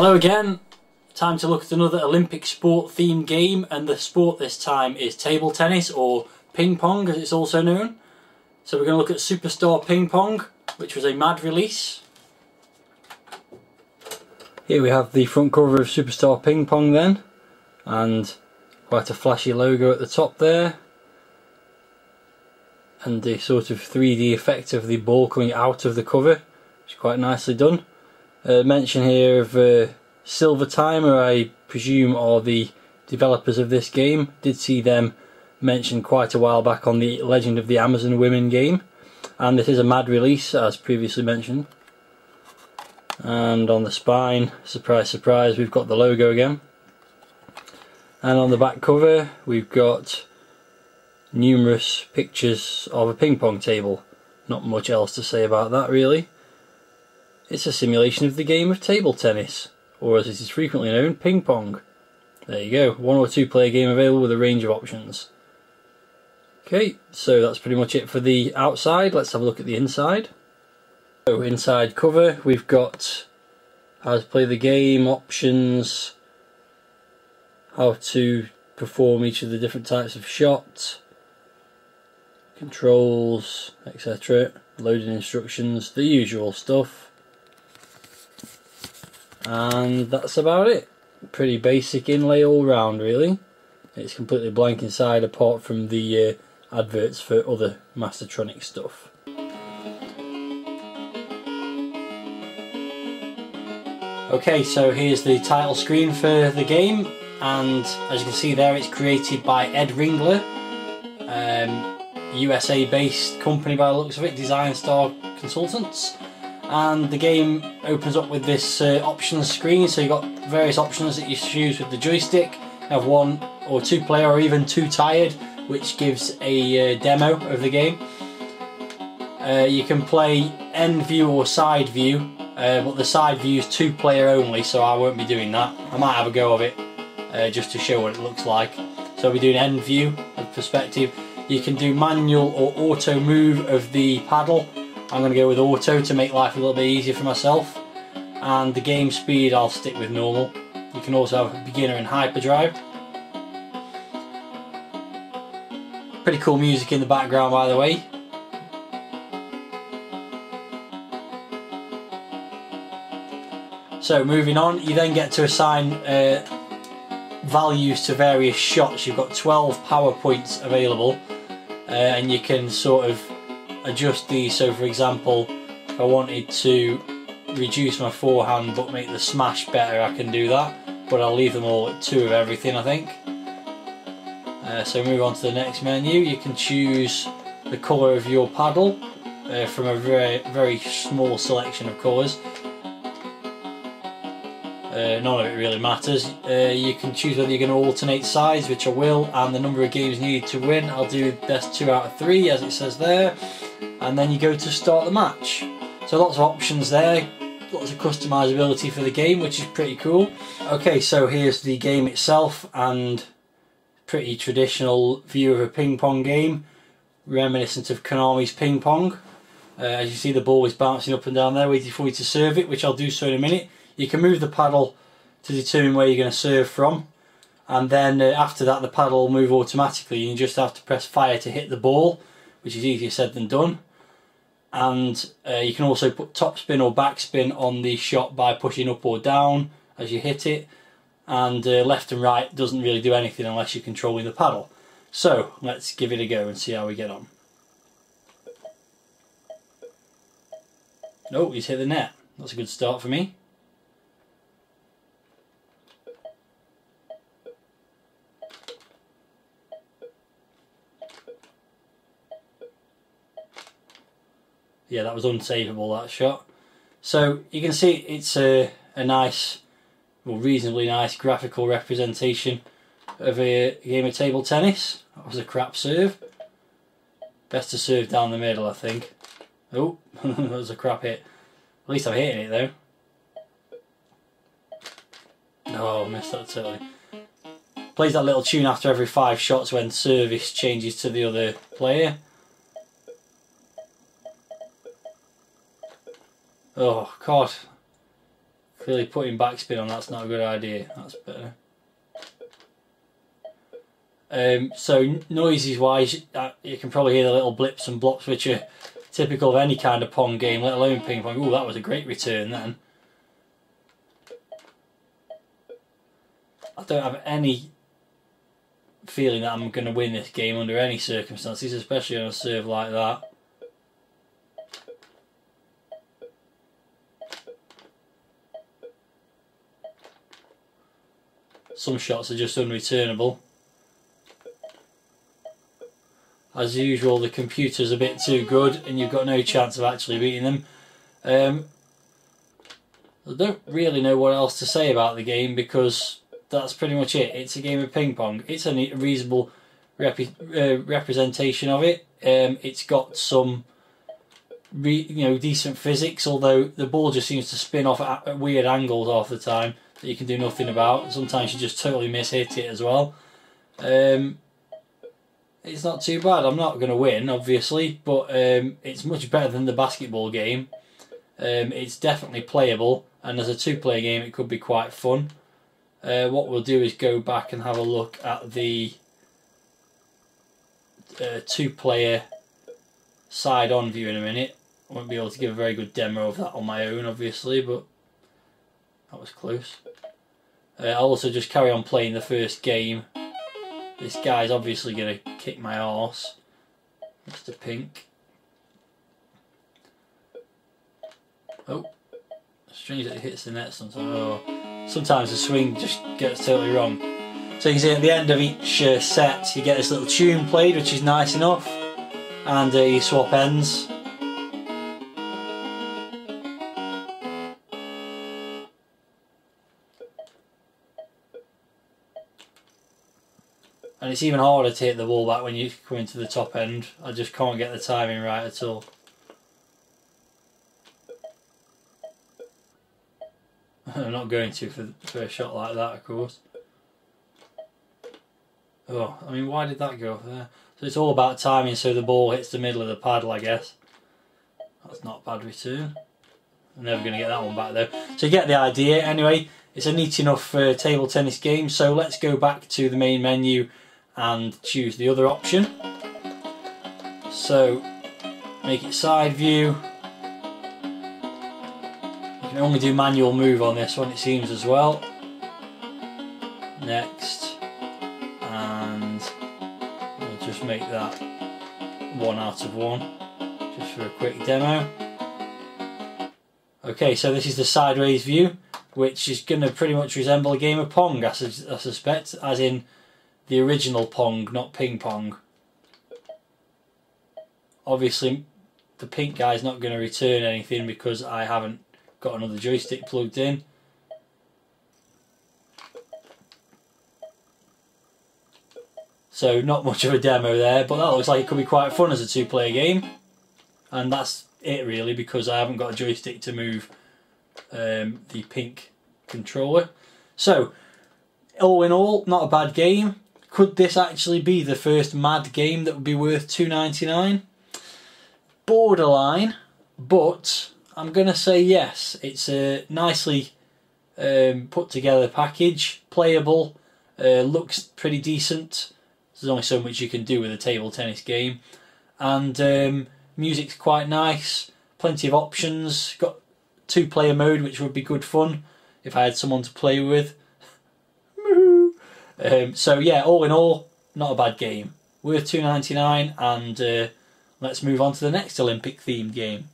Hello again, time to look at another Olympic sport themed game, and the sport this time is table tennis, or ping pong as it's also known. So we're going to look at Superstar Ping Pong, which was a mad release. Here we have the front cover of Superstar Ping Pong then, and quite a flashy logo at the top there, and the sort of 3D effect of the ball coming out of the cover, which is quite nicely done. Mention here of Silver Timer, I presume, or the developers of this game. Did see them mentioned quite a while back on the Legend of the Amazon Women game, and this is a mad release as previously mentioned. And on the spine, surprise surprise, we've got the logo again, and on the back cover we've got numerous pictures of a ping pong table. Not much else to say about that really. It's a simulation of the game of table tennis, or as it is frequently known, ping pong. There you go, one or two player game available with a range of options. Okay, so that's pretty much it for the outside. Let's have a look at the inside. So inside cover, we've got how to play the game, options, how to perform each of the different types of shots, controls, etc. Loading instructions, the usual stuff. And that's about it. Pretty basic inlay all round really. It's completely blank inside apart from the adverts for other Mastertronic stuff. Okay, so here's the title screen for the game, and as you can see there, it's created by Ed Ringler, USA based company by the looks of it, Design Star Consultants. And the game opens up with this options screen, so you've got various options that you choose with the joystick. You have one or two player, or even two tired, which gives a demo of the game. You can play end view or side view, but the side view is two player only, so I won't be doing that. I might have a go of it just to show what it looks like. So I'll be doing end view and perspective. You can do manual or auto move of the paddle. I'm going to go with auto to make life a little bit easier for myself, and the game speed I'll stick with normal. You can also have beginner and hyperdrive. Pretty cool music in the background by the way. So moving on, you then get to assign values to various shots. You've got 12 power points available, and you can sort of adjust these. So for example, if I wanted to reduce my forehand but make the smash better, I can do that, but I'll leave them all at 2 of everything I think. So move on to the next menu. You can choose the colour of your paddle from a very, very small selection of colours. None of it really matters. You can choose whether you're going to alternate sides, which I will, and the number of games needed to win. I'll do best 2 out of 3 as it says there. And then you go to start the match. So lots of options there, lots of customizability for the game, which is pretty cool. Okay, so here's the game itself, and pretty traditional view of a ping pong game, reminiscent of Konami's ping pong. As you see, the ball is bouncing up and down there, waiting for you to serve it, which I'll do so in a minute. You can move the paddle to determine where you're going to serve from, and then after that the paddle will move automatically. You just have to press fire to hit the ball, which is easier said than done. And you can also put topspin or backspin on the shot by pushing up or down as you hit it. And left and right doesn't really do anything unless you're controlling the paddle. So let's give it a go and see how we get on. Oh, he's hit the net. That's a good start for me. Yeah, that was unsavable, that shot. So you can see it's a nice, well, reasonably nice graphical representation of a game of table tennis. That was a crap serve. Best to serve down the middle, I think. Oh, that was a crap hit. At least I'm hitting it though. Oh, I missed that totally. Plays that little tune after every 5 shots when service changes to the other player. Oh god, Clearly putting backspin on, that's not a good idea. That's better. So noises wise, you can probably hear the little blips and blops which are typical of any kind of Pong game, let alone ping pong. Ooh, that was a great return then. I don't have any feeling that I'm going to win this game under any circumstances, especially on a serve like that. Some shots are just unreturnable. As usual, the computer's a bit too good and you've got no chance of actually beating them. I don't really know what else to say about the game because that's pretty much it. It's a game of ping pong. It's a reasonable representation of it. It's got some decent physics, although the ball just seems to spin off at weird angles half the time that you can do nothing about. Sometimes you just totally mishit it as well. It's not too bad. I'm not going to win, obviously, but it's much better than the basketball game. It's definitely playable, and as a two-player game it could be quite fun. What we'll do is go back and have a look at the two-player side-on view in a minute. I won't be able to give a very good demo of that on my own, obviously, but that was close. I'll also just carry on playing the first game. This guy's obviously going to kick my arse, Mr. Pink. Oh, strange that it hits the net sometimes. Oh, sometimes the swing just gets totally wrong. So you can see at the end of each set you get this little tune played, which is nice enough, and you swap ends. And it's even harder to hit the ball back when you come into the top end. I just can't get the timing right at all. I'm not going to for a shot like that, of course. Oh, I mean, why did that go up there? So it's all about timing, so the ball hits the middle of the paddle, I guess. That's not a bad return. I'm never going to get that one back, though. So you get the idea. Anyway, it's a neat enough table tennis game, so let's go back to the main menu and choose the other option. So make it side view. You can only do manual move on this one, it seems, as well. Next, and we'll just make that 1 out of 1 just for a quick demo. Okay, so this is the sideways view, which is going to pretty much resemble a game of Pong, I suspect, as in the original Pong, not ping pong. Obviously the pink guy's not going to return anything because I haven't got another joystick plugged in. So not much of a demo there, but that looks like it could be quite fun as a two-player game. And that's it really, because I haven't got a joystick to move the pink controller. So all in all, not a bad game. Could this actually be the first mad game that would be worth $2.99? Borderline, but I'm gonna say yes. It's a nicely put together package, playable, looks pretty decent. There's only so much you can do with a table tennis game, and music's quite nice, plenty of options. Got two-player mode, which would be good fun if I had someone to play with. So yeah, all in all, not a bad game. Worth $2.99, and let's move on to the next Olympic themed game.